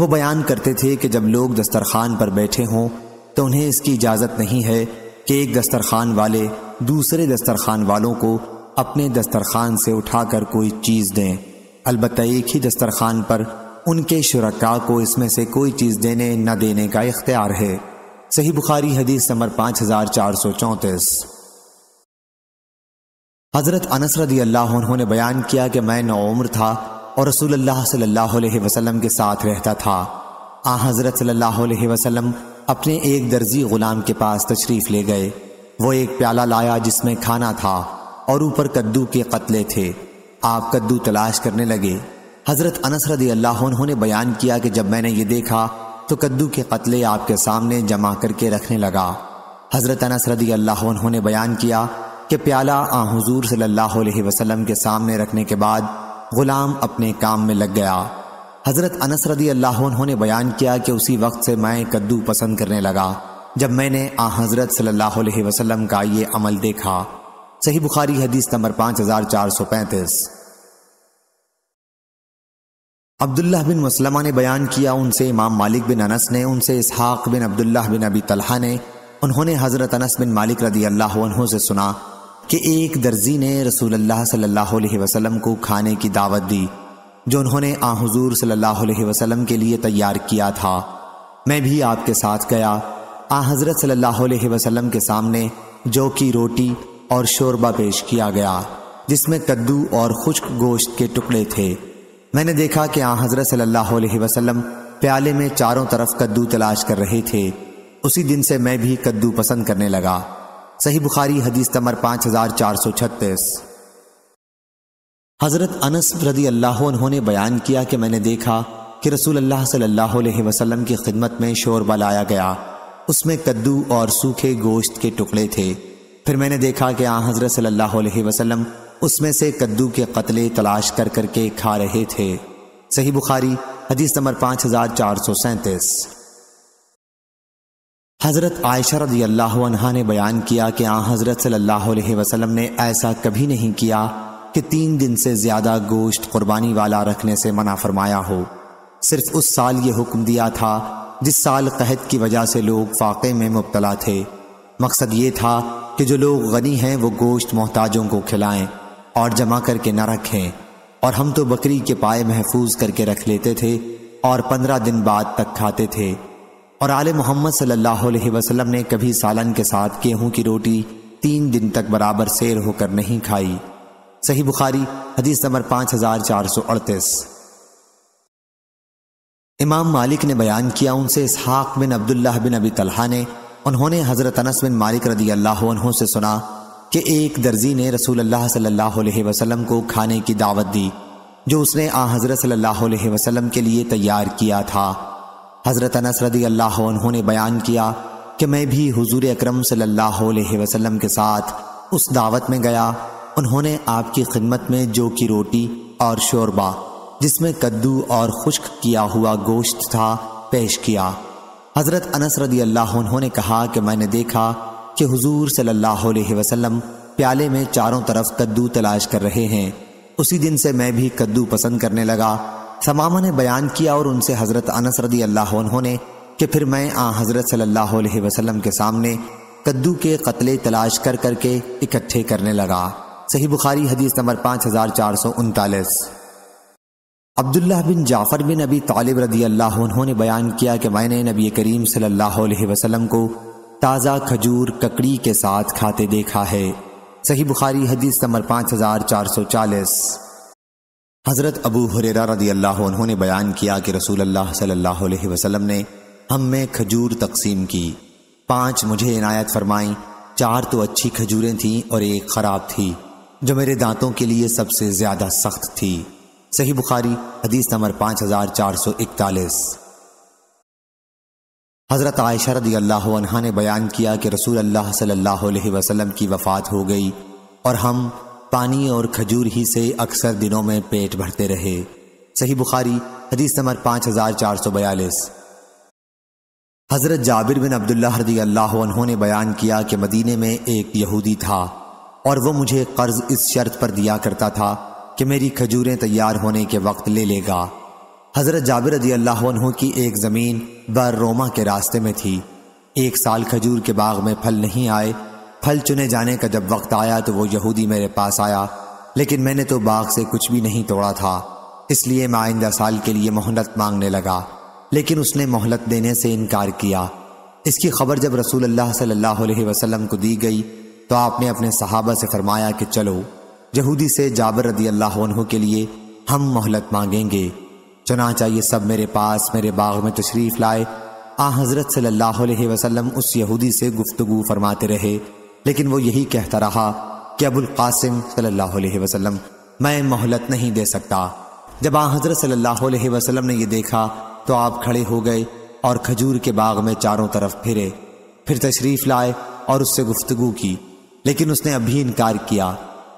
वो बयान करते थे कि जब लोग दस्तरखान पर बैठे हों तो उन्हें इसकी इजाज़त नहीं है कि एक दस्तरखान वाले दूसरे दस्तरखान वालों को अपने दस्तरखान से उठाकर कोई चीज़ दें, अलबत्ता एक ही दस्तरखान पर उनके शुरका को इसमें से कोई चीज़ देने न देने का इख्तियार है। सही बुखारी हदीस नंबर पाँच हज़ार चार सौ चौंतीस। हज़रत अनस रज़ी अल्लाह अन्हु ने बयान किया कि मैं नौउम्र था और रसूलुल्लाह सल्लल्लाहु अलैहि वसल्लम के साथ रहता था। आ हज़रत सल्लल्लाहु अलैहि वसल्लम अपने एक दर्जी ग़ुलाम के पास तशरीफ़ ले गए। वो एक प्याला लाया जिसमें खाना था और ऊपर कद्दू के कतले थे। आप कद्दू तलाश करने लगे। हज़रत अनस रज़ी अल्लाह अन्हु ने बयान किया कि जब मैंने ये देखा तो कद्दू के कतले आपके सामने जमा करके रखने लगा। हज़रत अनस रज़ी अल्लाह अन्हु ने बयान किया कि प्याला आ हुज़ूर सल्लल्लाहु अलैहि वसल्लम के सामने रखने के बाद ग़ुलाम अपने काम में लग गया। हज़रत अनस रज़ी अल्लाह अन्हु ने बयान किया कि उसी वक्त से मैं कद्दू पसंद करने लगा जब मैंने आ हज़रत सल्लल्लाहु अलैहि वसल्लम का ये अमल देखा। सही बुखारी हदीस नंबर पाँच हज़ार चार सौ पैंतीस। अब्दुल्लाह बिन मसलमा ने बयान किया, उनसे इमाम मालिक बिन अनस ने, उनसे इसहाक़ बिन अब्दुल्लाह बिन अबी तलहा ने, उन्होंने हज़रत अनस बिन मालिक रज़ी अल्लाह अन्हु से सुना कि एक दर्जी ने रसूलुल्लाह सल्लल्लाहु अलैहि वसल्लम को खाने की दावत दी जो उन्होंने आ हुज़ूर सल्लल्लाहु अलैहि वसल्लम के लिए तैयार किया था। मैं भी आपके साथ गया। आ हज़रत सल्लल्लाहु अलैहि वसल्लम के सामने जौ की रोटी और शोरबा पेश किया गया जिसमें कद्दू और खुश्क गोश्त के टुकड़े थे। मैंने देखा कि आ हज़रत सल्लल्लाहु अलैहि वसल्लम प्याले में चारों तरफ कद्दू तलाश कर रहे थे। उसी दिन से मैं भी कद्दू पसंद करने लगा। सही बुखारी हदीस नंबर पाँच हज़ार चार सौ छत्तीस। हज़रत अनस रज़ी अल्लाह अन्हु ने बयान किया कि मैंने देखा कि रसूलुल्लाह सल्लल्लाहु अलैहि वसल्लम की खिदमत में शोरबा लाया गया, उसमें कद्दू और सूखे गोश्त के टुकड़े थे। फिर मैंने देखा कि आ हज़रत सल्लल्लाहु अलैहि वसल्लम उसमें से कद्दू के कतले तलाश कर करके खा रहे थे। सही बुखारी हदीस नंबर पाँच हज़ार चार सौ सैंतीस। हज़रत आयशा रज़ी अल्लाहु अन्हा ने बयान किया कि आ हज़रत सल्लल्लाहु अलैहि वसल्लम ने ऐसा कभी नहीं किया कि तीन दिन से ज़्यादा गोश्त कुर्बानी वाला रखने से मना फरमाया हो। सिर्फ उस साल ये हुक्म दिया था जिस साल कहत की वजह से लोग फाके में मुब्तला थे। मकसद ये था कि जो लोग गनी हैं वो गोश्त मोहताजों को खिलाएँ और जमा करके न रखें, और हम तो बकरी के पाए महफूज करके रख लेते थे और पंद्रह दिन बाद तक खाते थे। और आले मोहम्मद सल्लल्लाहु अलैहि वसल्लम ने कभी सालन के साथ गेहूं की रोटी तीन दिन तक बराबर सेर होकर नहीं खाई। सही बुखारी हदीस नंबर पाँच हज़ार चार सौ अड़तीस। इमाम मालिक ने बयान किया, उनसे इसहाक़ बिन अब्दुल्लाह बिन अबी तलहा ने, उन्होंने हज़रत अनस बिन मालिक रज़ी अल्लाह अन्हु से सुना कि एक दर्जी ने रसूलुल्लाह सल्लल्लाहु अलैहि वसल्लम को खाने की दावत दी जो उसने आ हज़रत सल्लल्लाहु अलैहि वसल्लम के लिए तैयार किया था। हज़रत अनस रज़ी अल्लाह अन्हु ने बयान किया कि मैं भी हुजूर अकरम सल्लल्लाहु अलैहि वसल्लम के साथ उस दावत में गया। उन्होंने आपकी खिदमत में जौ की रोटी और शोरबा जिसमें कद्दू और खुश्क किया हुआ गोश्त था पेश किया। हज़रत अनस रज़ी अल्लाह अन्हु ने कहा कि मैंने देखा कि हुजूर सल्लल्लाहु अलैहि वसल्लम प्याले में चारों तरफ कद्दू तलाश कर रहे हैं। उसी दिन से मैं भी कद्दू पसंद करने लगा। समामा ने बयान किया, और उनसे हज़रत अनस रज़ी अल्लाह अन्हु ने, कि फिर मैं आ हज़रत सल्लल्लाहु अलैहि वसल्लम के सामने कद्दू के कतले तलाश कर करके इकट्ठे करने लगा। सही बुखारी हदीस नंबर पाँच हज़ार चार सौ उनतालीस। Abdullah bin Jafar bin Abi Talib रज़ी अल्लाह अन्हु ने बयान किया कि मैंने नबी करीम सल्लल्लाहु अलैहि वसल्लम को ताज़ा खजूर ककड़ी के साथ खाते देखा है। सही बुखारी हदीस नंबर पाँच हज़ार चार सौ चालीस। हज़रत अबू हरेरा रज़ी अल्लाह अन्हु ने बयान किया कि रसूलुल्लाह सल्लल्लाहु अलैहि वसल्लम ने हम में खजूर तकसीम की। पाँच मुझे इनायत फरमाई, चार तो अच्छी खजूरें थीं और एक ख़राब थी जो मेरे दांतों के लिए सबसे ज़्यादा सख्त थी। सही बुखारी हदीस नंबर पाँच हज़ार चार सौ इकतालीस। हज़रत आयशा रज़ी अल्लाहु अन्हा ने बयान किया कि रसूलुल्लाह सल्लल्लाहु अलैहि वसल्लम की वफ़ात हो गई और हम पानी और खजूर ही से अक्सर दिनों में पेट भरते रहे। सही बुखारी हदीस नंबर पाँच हज़ार चार सौ बयालीस। हज़रत जाबिर बिन अब्दुल्ला रज़ियल्लाहु अन्हु ने बयान किया कि मदीने में एक यहूदी था और वह मुझे कर्ज इस शर्त पर दिया करता था कि मेरी खजूरें तैयार होने के वक्त ले लेगा। हज़रत जाबिर रज़ियल्लाहु अन्हु की एक ज़मीन बर रोमा के रास्ते में थी। एक साल खजूर के बाग में फल नहीं आए। फल चुने जाने का जब वक्त आया तो वो यहूदी मेरे पास आया, लेकिन मैंने तो बाग से कुछ भी नहीं तोड़ा था, इसलिए मैं आइंदा साल के लिए मोहलत मांगने लगा, लेकिन उसने मोहलत देने से इनकार किया। इसकी खबर जब रसूलुल्लाह सल्लल्लाहु अलैहि वसल्लम को दी गई तो आपने अपने सहाबा से फरमाया कि चलो यहूदी से जाबिर रज़ियल्लाहु अन्हु के लिए हम मोहलत मांगेंगे। चुनांचे ये सब मेरे पास मेरे बाग में तशरीफ़ लाए। आ हज़रत सल्लल्लाहु अलैहि वसल्लम उस यहूदी से गुफ्तगू फरमाते रहे, लेकिन वो यही कहता रहा कि अबुल कासिम सल्लल्लाहु अलैहि वसल्लम, मैं मोहलत नहीं दे सकता। जब आ हज़रत सल्लल्लाहु अलैहि वसल्लम ने यह देखा तो आप खड़े हो गए और खजूर के बाग में चारों तरफ फिरे, फिर तशरीफ़ लाए और उससे गुफ्तगू की, लेकिन उसने अभी इनकार किया।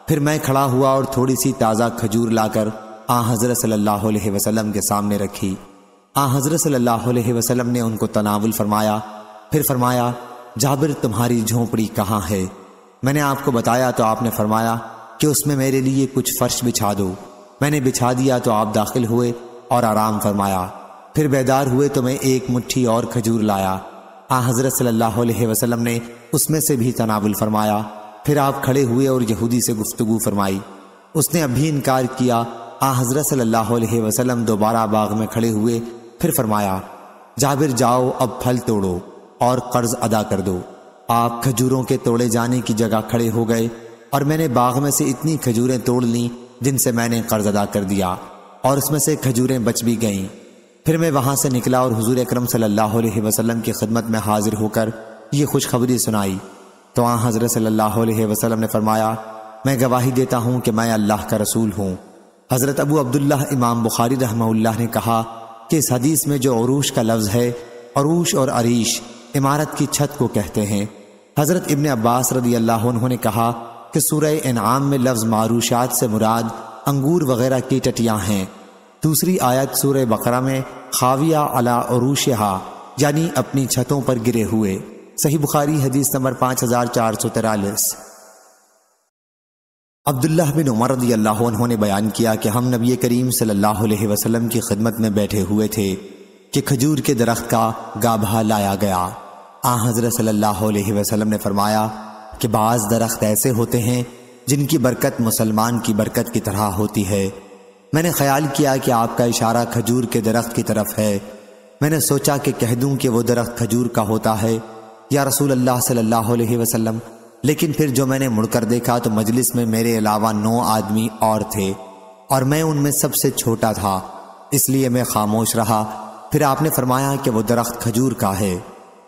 फिर मैं खड़ा हुआ और थोड़ी सी ताज़ा खजूर लाकर आ हज़रत सल्लल्लाहु अलैहि वसल्लम के सामने रखी। आ हज़रत सल्लल्लाहु अलैहि वसल्लम ने उनको तनावुल फरमाया, फिर फरमाया, जाबिर तुम्हारी झोंपड़ी कहाँ है? मैंने आपको बताया तो आपने फरमाया कि उसमें मेरे लिए कुछ फर्श बिछा दो। मैंने बिछा दिया तो आप दाखिल हुए और आराम फरमाया। फिर बेदार हुए तो मैं एक मुट्ठी और खजूर लाया। आ हज़रत सल्लल्लाहु अलैहि वसल्लम ने उसमें से भी तनावुल फरमाया। फिर आप खड़े हुए और यहूदी से गुफ्तगू फरमाई, उसने अभी इनकार किया। आ हज़रत सल्लल्लाहु अलैहि वसल्लम दोबारा बाग में खड़े हुए, फिर फरमाया, जाबिर जाओ अब फल तोड़ो और कर्ज अदा कर दो। आप खजूरों के तोड़े जाने की जगह खड़े हो गए और मैंने बाग में से इतनी खजूरें तोड़ लीं जिनसे मैंने कर्ज अदा कर दिया और उसमें से खजूरें बच भी गईं। फिर मैं वहाँ से निकला और हुजूर अकरम सल्लल्लाहु अलैहि वसल्लम की खिदमत में हाजिर होकर ये खुशखबरी सुनाई तो वहाँ हज़रत सल्लल्लाहु अलैहि वसल्लम ने फरमाया, मैं गवाही देता हूँ कि मैं अल्लाह का रसूल हूँ। हज़रत अबू अब्दुल्लाह इमाम बुखारी रहमहुल्लाह ने कहा कि इस हदीस में जो उरूश का लफ्ज़ है, उरूश और अरीश इमारत की छत को कहते हैं। हज़रत इब्न अब्बास रज़ियल्लाहु अन्हु ने कहा कि सूरह इनआम में लफ्ज़ मारूशात से मुराद अंगूर वगैरह की टटियाँ हैं। दूसरी आयत सूरह बकरा में खाविया अला उरूशहा यानी अपनी छतों पर गिरे हुए। सही बुखारी हदीस नंबर पाँच हज़ार चार सौ तिरालीस। अब्दुल्लाह बिन उमर रज़ियल्लाहु अन्हु ने बयान किया कि हम नबी करीम सल्लल्लाहु अलैहि वसल्लम की खिदमत में बैठे हुए थे कि खजूर के दरख्त का गाभा लाया गया। आ हज़रत सल्लल्लाहु अलैहि वसल्लम ने फरमाया कि बाज़ दरख्त ऐसे होते हैं जिनकी बरकत मुसलमान की बरकत की तरह होती है। मैंने ख़्याल किया कि आपका इशारा खजूर के दरख्त की तरफ है। मैंने सोचा कि कह दूँ कि वो दरख्त खजूर का होता है या रसूलल्लाह सल्लल्लाहु अलैहि वसल्लम, लेकिन फिर जो मैंने मुड़कर देखा तो मजलिस में मेरे अलावा नौ आदमी और थे और मैं उनमें सबसे छोटा था, इसलिए मैं खामोश रहा। फिर आपने फरमाया कि वो दरख्त खजूर का है।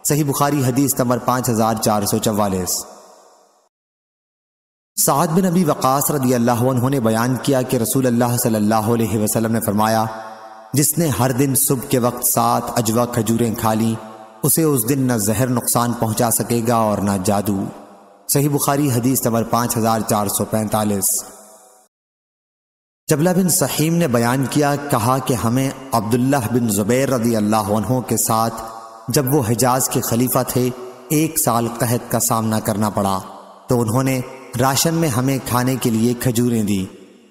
सही बुखारी हदीस नंबर पाँच हज़ार चार सौ चवालीस। साद बिन नबी वक़ास रज़ियल्लाहु अन्हु ने बयान किया कि रसूलुल्लाह सल्लल्लाहु अलैहि वसल्लम ने फरमाया, जिसने हर दिन सुबह के वक्त सात अजवा खजूरें खा लीं उसे उस दिन न जहर नुकसान पहुँचा सकेगा और न जादू। सही बुखारी हदीस नंबर पाँच हज़ार चार सौ पैंतालीस। जबला बिन सहीम ने बयान किया, कहा कि हमें अब्दुल्लाह बिन ज़ुबैर रज़ियल्लाहु अन्हु के साथ जब वो हिजाज़ के खलीफा थे एक साल कहत का सामना करना पड़ा तो उन्होंने राशन में हमें खाने के लिए खजूरें दी।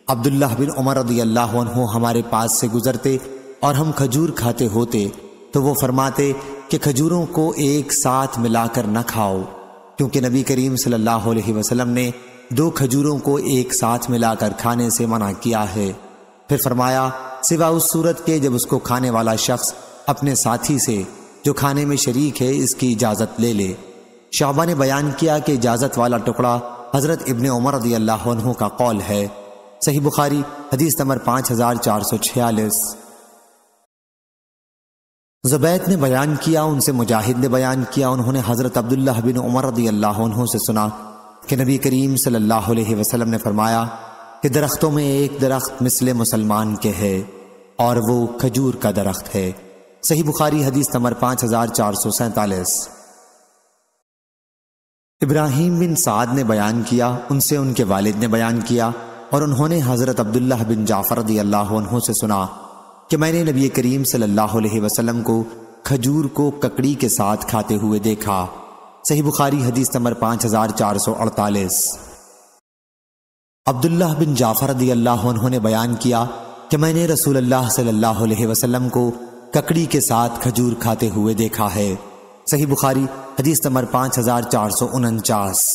अब्दुल्लाह बिन उमर रज़ियल्लाहु अन्हु हमारे पास से गुजरते और हम खजूर खाते होते तो वो फरमाते कि खजूरों को एक साथ मिलाकर न खाओ, क्योंकि नबी करीम सल्लल्लाहु अलैहि वसल्लम ने दो खजूरों को एक साथ मिलाकर खाने से मना किया है। फिर फरमाया, सिवा उस सूरत के जब उसको खाने वाला शख्स अपने साथी से जो खाने में शरीक है इसकी इजाज़त ले ले। शोबा ने बयान किया कि इजाज़त वाला टुकड़ा हज़रत इब्न उमर रज़ियल्लाहु अन्हु का कौल है। सही बुखारी हदीस नंबर पाँच हज़ार चार सौ छियालीस। ज़ुबैद ने बयान किया, उनसे मुजाहिद ने बयान किया, उन्होंने हज़रत अब्दुल्लाह बिन उमर रज़ियल्लाहु अन्हु से सुना कि नबी करीम सल्लल्लाहु अलैहि वसल्लम ने फरमाया कि दरख्तों में एक दरख्त मिसले मुसलमान के है और वो खजूर का दरख्त है। सही बुखारी हदीस नंबर पाँच हज़ार चार सौ सैंतालीस। इब्राहिम बिन साद ने बयान किया, उनसे उनके वालिद ने बयान किया और उन्होंने हज़रत अब्दुल्लाह बिन जाफ़र रज़ियल्लाहु अन्हु से सुना कि मैंने नबी करीम सल्लल्लाहु अलैहि वसल्लम को खजूर को ककड़ी के साथ खाते हुए देखा। सही बुखारी हदीस नंबर पाँच हज़ार चार सौ अड़तालीस। अब्दुल्लाह बिन जाफर रदियल्लाहु अन्हु ने बयान किया कि मैंने रसूलुल्लाह सल्लल्लाहु अलैहि वसल्लम को ककड़ी के साथ खजूर खाते हुए देखा है। सही बुखारी हदीस नंबर पाँच हज़ार चार सौ उनचास।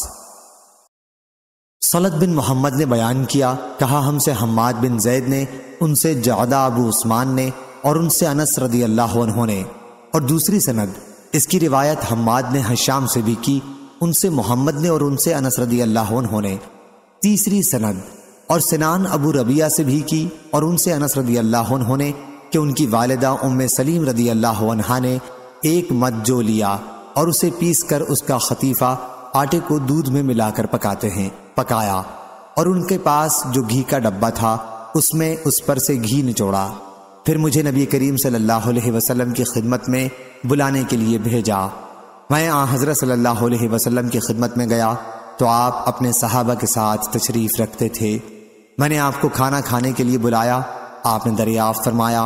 सलद बिन मोहम्मद ने बयान किया, कहा हमसे हम्माद बिन जैद ने, उनसे जादा अबू उस्मान ने और उनसे अनस रदी अल्लाह अन्हु ने। और दूसरी सनद, इसकी रिवायत हम्माद ने हशाम से भी की, उनसे मोहम्मद ने और उनसे अनस रदी अल्लाह अन्हु ने। तीसरी सनद, और सिनान अबू रबिया से भी की और उनसे अनस रदी अल्लाह अन्हु ने कि उनकी वालिदा उम्मे सलीम रदी अल्लाह अन्हा ने एक मद जो लिया और उसे पीस कर उसका खतीफा आटे को दूध में मिलाकर पकाते हैं पकाया, और उनके पास जो घी का डब्बा था उसमें उस पर से घी निचोड़ा, फिर मुझे नबी करीम सल्लल्लाहु अलैहि वसल्लम की खिदमत में बुलाने के लिए भेजा। मैं आ हज़रत सल्लल्लाहु अलैहि वसल्लम की खिदमत में गया तो आप अपने सहाबा के साथ तशरीफ़ रखते थे। मैंने आपको खाना खाने के लिए बुलाया, आपने दरियाफ़्त फरमाया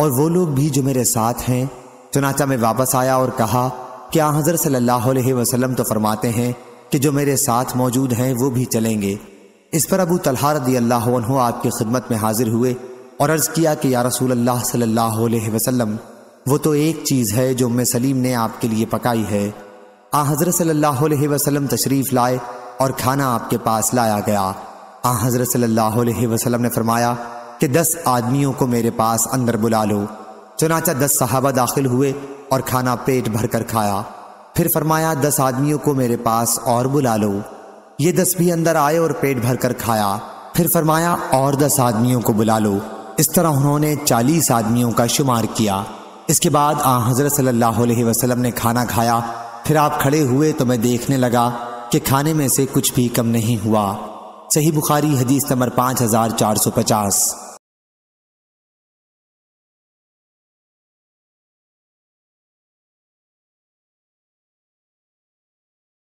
और वो लोग भी जो मेरे साथ हैं। चुनांचे मैं वापस आया और कहा कि आ हज़रत सल्लल्लाहु अलैहि वसल्लम तो फरमाते हैं कि जो मेरे साथ मौजूद हैं वो भी चलेंगे। इस पर अबू तलहा रदियल्लाहु अन्हु आपकी खिदमत में हाजिर हुए और अर्ज़ किया कि या रसूल अल्लाह सल्लल्लाहु अलैहि वसल्लम, वो तो एक चीज़ है जो उम्मे सलीम ने आपके लिए पकाई है। आ हज़रत सल्लल्लाहु अलैहि वसल्लम तशरीफ़ लाए और खाना आपके पास लाया गया। आ हज़रत सल्लल्लाहु अलैहि वसल्लम ने फरमाया कि दस आदमियों को मेरे पास अंदर बुला लो। चुनाचा दस सहाबा दाखिल हुए और खाना पेट भर कर खाया। फिर फरमाया दस आदमियों को मेरे पास और बुला लो। ये दस भी अंदर आए और पेट भर कर खाया। फिर फरमाया और दस आदमियों को बुला लो। इस तरह उन्होंने चालीस आदमियों का शुमार किया। इसके बाद आ हज़रत सल्लल्लाहु अलैहि वसल्लम ने खाना खाया। फिर आप खड़े हुए तो मैं देखने लगा कि खाने में से कुछ भी कम नहीं हुआ। सही बुखारी हदीस नंबर पाँच हज़ार चार सौ पचास।